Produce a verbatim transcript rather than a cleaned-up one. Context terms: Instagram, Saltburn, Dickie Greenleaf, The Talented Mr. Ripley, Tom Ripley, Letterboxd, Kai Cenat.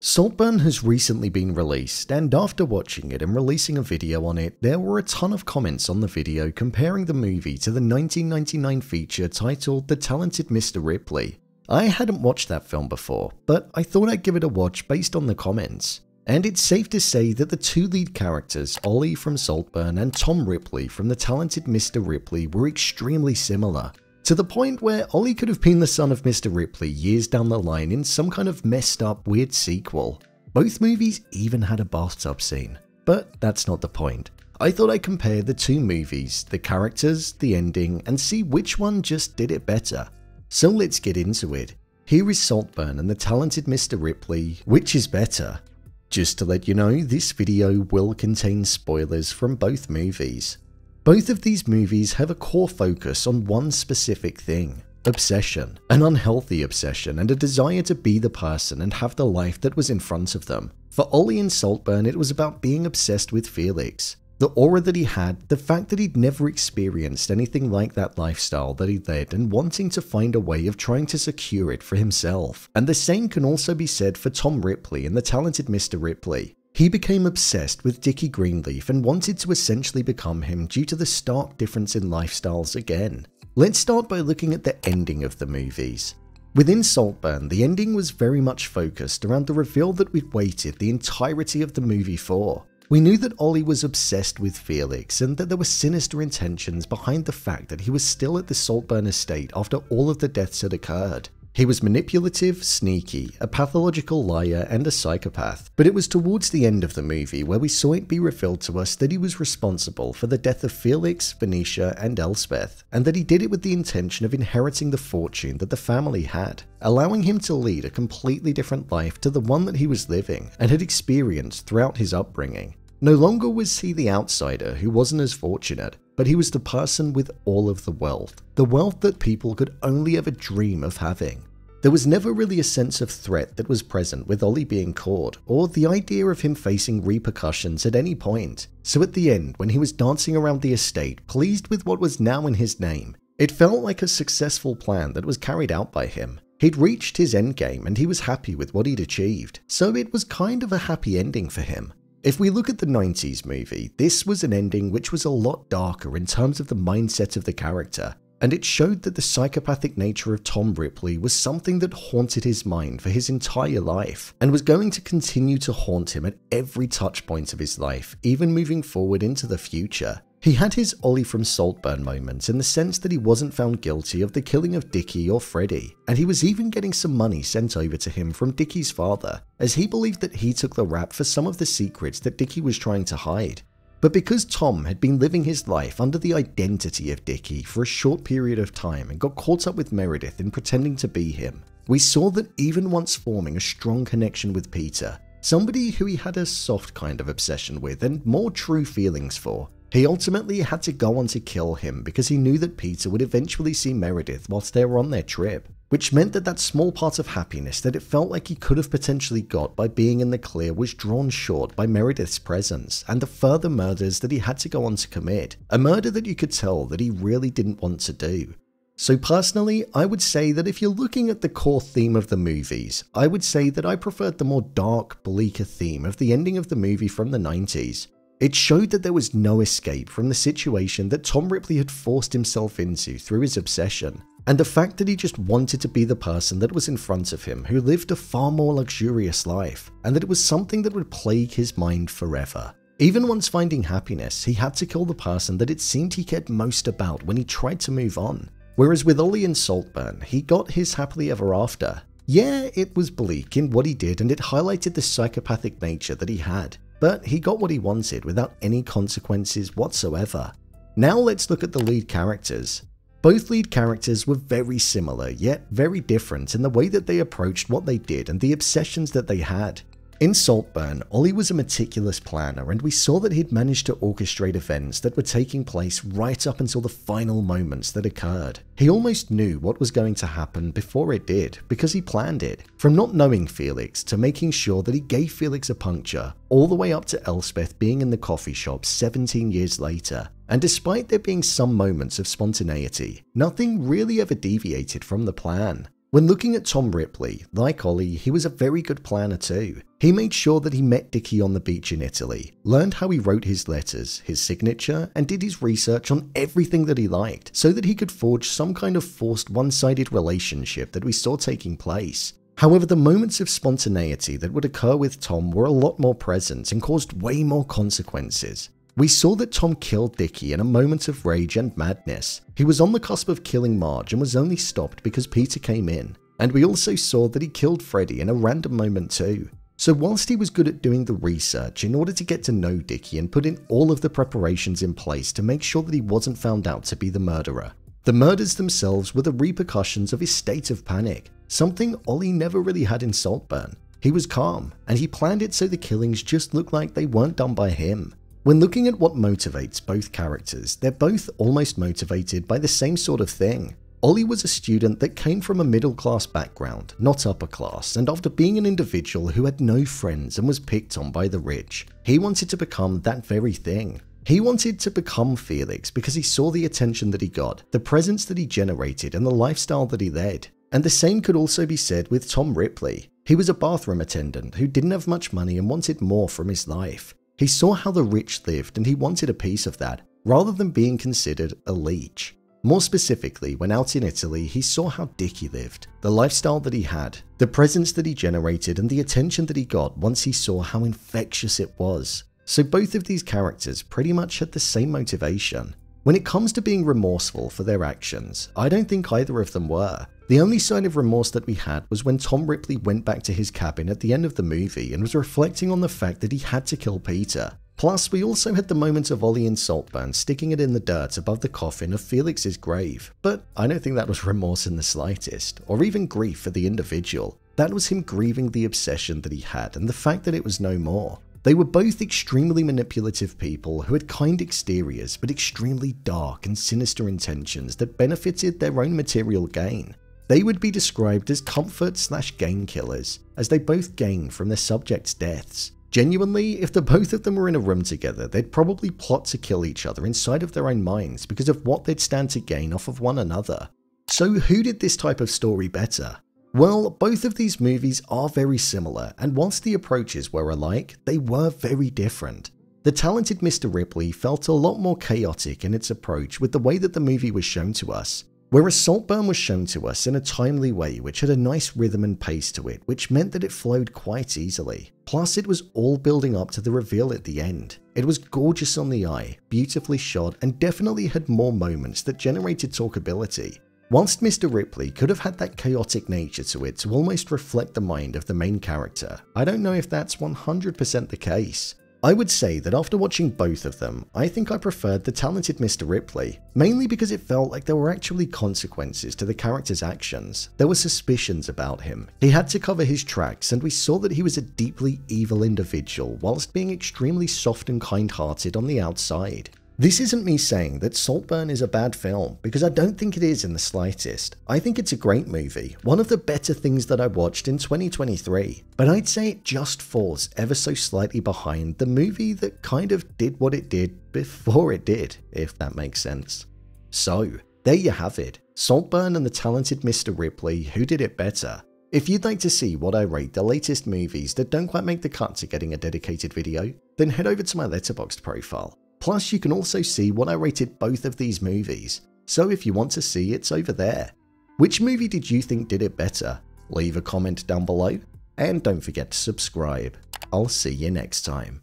Saltburn has recently been released, and after watching it and releasing a video on it, there were a ton of comments on the video comparing the movie to the nineteen ninety-nine feature titled The Talented Mister Ripley. I hadn't watched that film before, but I thought I'd give it a watch based on the comments. And it's safe to say that the two lead characters, Ollie from Saltburn and Tom Ripley from The Talented Mister Ripley, were extremely similar. To the point where Ollie could have been the son of Mister Ripley years down the line in some kind of messed up weird sequel. Both movies even had a bathtub scene. But that's not the point. I thought I'd compare the two movies, the characters, the ending, and see which one just did it better. So let's get into it. Here is Saltburn and The Talented Mister Ripley, which is better? Just to let you know, this video will contain spoilers from both movies. Both of these movies have a core focus on one specific thing: obsession. An unhealthy obsession and a desire to be the person and have the life that was in front of them. For Ollie and Saltburn, it was about being obsessed with Felix. The aura that he had, the fact that he'd never experienced anything like that lifestyle that he led, and wanting to find a way of trying to secure it for himself. And the same can also be said for Tom Ripley and The Talented Mister Ripley. He became obsessed with Dickie Greenleaf and wanted to essentially become him due to the stark difference in lifestyles again. Let's start by looking at the ending of the movies. Within Saltburn, the ending was very much focused around the reveal that we'd waited the entirety of the movie for. We knew that Ollie was obsessed with Felix and that there were sinister intentions behind the fact that he was still at the Saltburn estate after all of the deaths had occurred. He was manipulative, sneaky, a pathological liar, and a psychopath. But it was towards the end of the movie where we saw it be revealed to us that he was responsible for the death of Felix, Venetia, and Elspeth, and that he did it with the intention of inheriting the fortune that the family had, allowing him to lead a completely different life to the one that he was living and had experienced throughout his upbringing. No longer was he the outsider who wasn't as fortunate, but he was the person with all of the wealth, the wealth that people could only ever dream of having. There was never really a sense of threat that was present with Ollie being caught, or the idea of him facing repercussions at any point. So at the end, when he was dancing around the estate, pleased with what was now in his name, it felt like a successful plan that was carried out by him. He'd reached his endgame and he was happy with what he'd achieved, so it was kind of a happy ending for him. If we look at the nineties movie, this was an ending which was a lot darker in terms of the mindset of the character, and it showed that the psychopathic nature of Tom Ripley was something that haunted his mind for his entire life, and was going to continue to haunt him at every touch point of his life, even moving forward into the future. He had his Ollie from Saltburn moment in the sense that he wasn't found guilty of the killing of Dickie or Freddy, and he was even getting some money sent over to him from Dickie's father, as he believed that he took the rap for some of the secrets that Dickie was trying to hide. But because Tom had been living his life under the identity of Dickie for a short period of time and got caught up with Meredith in pretending to be him, we saw that even once forming a strong connection with Peter, somebody who he had a soft kind of obsession with and more true feelings for, he ultimately had to go on to kill him because he knew that Peter would eventually see Meredith whilst they were on their trip, which meant that that small part of happiness that it felt like he could have potentially got by being in the clear was drawn short by Meredith's presence and the further murders that he had to go on to commit, a murder that you could tell that he really didn't want to do. So personally, I would say that if you're looking at the core theme of the movies, I would say that I preferred the more dark, bleaker theme of the ending of the movie from the nineties. It showed that there was no escape from the situation that Tom Ripley had forced himself into through his obsession, and the fact that he just wanted to be the person that was in front of him who lived a far more luxurious life, and that it was something that would plague his mind forever. Even once finding happiness, he had to kill the person that it seemed he cared most about when he tried to move on. Whereas with Ollie and Saltburn, he got his happily ever after. Yeah, it was bleak in what he did and it highlighted the psychopathic nature that he had, but he got what he wanted without any consequences whatsoever. Now let's look at the lead characters. Both lead characters were very similar, yet very different in the way that they approached what they did and the obsessions that they had. In Saltburn, Ollie was a meticulous planner and we saw that he'd managed to orchestrate events that were taking place right up until the final moments that occurred. He almost knew what was going to happen before it did because he planned it, from not knowing Felix to making sure that he gave Felix a puncture, all the way up to Elspeth being in the coffee shop seventeen years later. And despite there being some moments of spontaneity, nothing really ever deviated from the plan. When looking at Tom Ripley, like Ollie, he was a very good planner too. He made sure that he met Dickie on the beach in Italy, learned how he wrote his letters, his signature, and did his research on everything that he liked so that he could forge some kind of forced one-sided relationship that we saw taking place. However, the moments of spontaneity that would occur with Tom were a lot more present and caused way more consequences. We saw that Tom killed Dickie in a moment of rage and madness. He was on the cusp of killing Marge and was only stopped because Peter came in. And we also saw that he killed Freddy in a random moment too. So whilst he was good at doing the research in order to get to know Dickie and put in all of the preparations in place to make sure that he wasn't found out to be the murderer, the murders themselves were the repercussions of his state of panic, something Ollie never really had in Saltburn. He was calm, and he planned it so the killings just looked like they weren't done by him. When looking at what motivates both characters, they're both almost motivated by the same sort of thing. Ollie was a student that came from a middle-class background, not upper-class, and after being an individual who had no friends and was picked on by the rich, he wanted to become that very thing. He wanted to become Felix because he saw the attention that he got, the presence that he generated, and the lifestyle that he led. And the same could also be said with Tom Ripley. He was a bathroom attendant who didn't have much money and wanted more from his life. He saw how the rich lived and he wanted a piece of that, rather than being considered a leech. More specifically, when out in Italy, he saw how Dickie lived, the lifestyle that he had, the presence that he generated, and the attention that he got once he saw how infectious it was. So both of these characters pretty much had the same motivation. When it comes to being remorseful for their actions, I don't think either of them were. The only sign of remorse that we had was when Tom Ripley went back to his cabin at the end of the movie and was reflecting on the fact that he had to kill Peter. Plus, we also had the moment of Ollie and Saltburn sticking it in the dirt above the coffin of Felix's grave, but I don't think that was remorse in the slightest, or even grief for the individual. That was him grieving the obsession that he had and the fact that it was no more. They were both extremely manipulative people who had kind exteriors but extremely dark and sinister intentions that benefited their own material gain. They would be described as comfort slash gain killers, as they both gained from their subjects' deaths. Genuinely, if the both of them were in a room together, they'd probably plot to kill each other inside of their own minds because of what they'd stand to gain off of one another. So who did this type of story better? Well, both of these movies are very similar, and whilst the approaches were alike, they were very different. The Talented Mister Ripley felt a lot more chaotic in its approach with the way that the movie was shown to us. Whereas Saltburn was shown to us in a timely way which had a nice rhythm and pace to it, which meant that it flowed quite easily. Plus, it was all building up to the reveal at the end. It was gorgeous on the eye, beautifully shot, and definitely had more moments that generated talkability. Whilst Mister Ripley could have had that chaotic nature to it to almost reflect the mind of the main character, I don't know if that's one hundred percent the case. I would say that after watching both of them, I think I preferred The Talented Mister Ripley, mainly because it felt like there were actually consequences to the character's actions. There were suspicions about him. He had to cover his tracks, and we saw that he was a deeply evil individual whilst being extremely soft and kind-hearted on the outside. This isn't me saying that Saltburn is a bad film, because I don't think it is in the slightest. I think it's a great movie, one of the better things that I watched in twenty twenty-three, but I'd say it just falls ever so slightly behind the movie that kind of did what it did before it did, if that makes sense. So, there you have it, Saltburn and The Talented Mister Ripley, who did it better? If you'd like to see what I rate the latest movies that don't quite make the cut to getting a dedicated video, then head over to my Letterboxd profile. Plus, you can also see what I rated both of these movies, so if you want to see, it's over there. Which movie did you think did it better? Leave a comment down below, and don't forget to subscribe. I'll see you next time.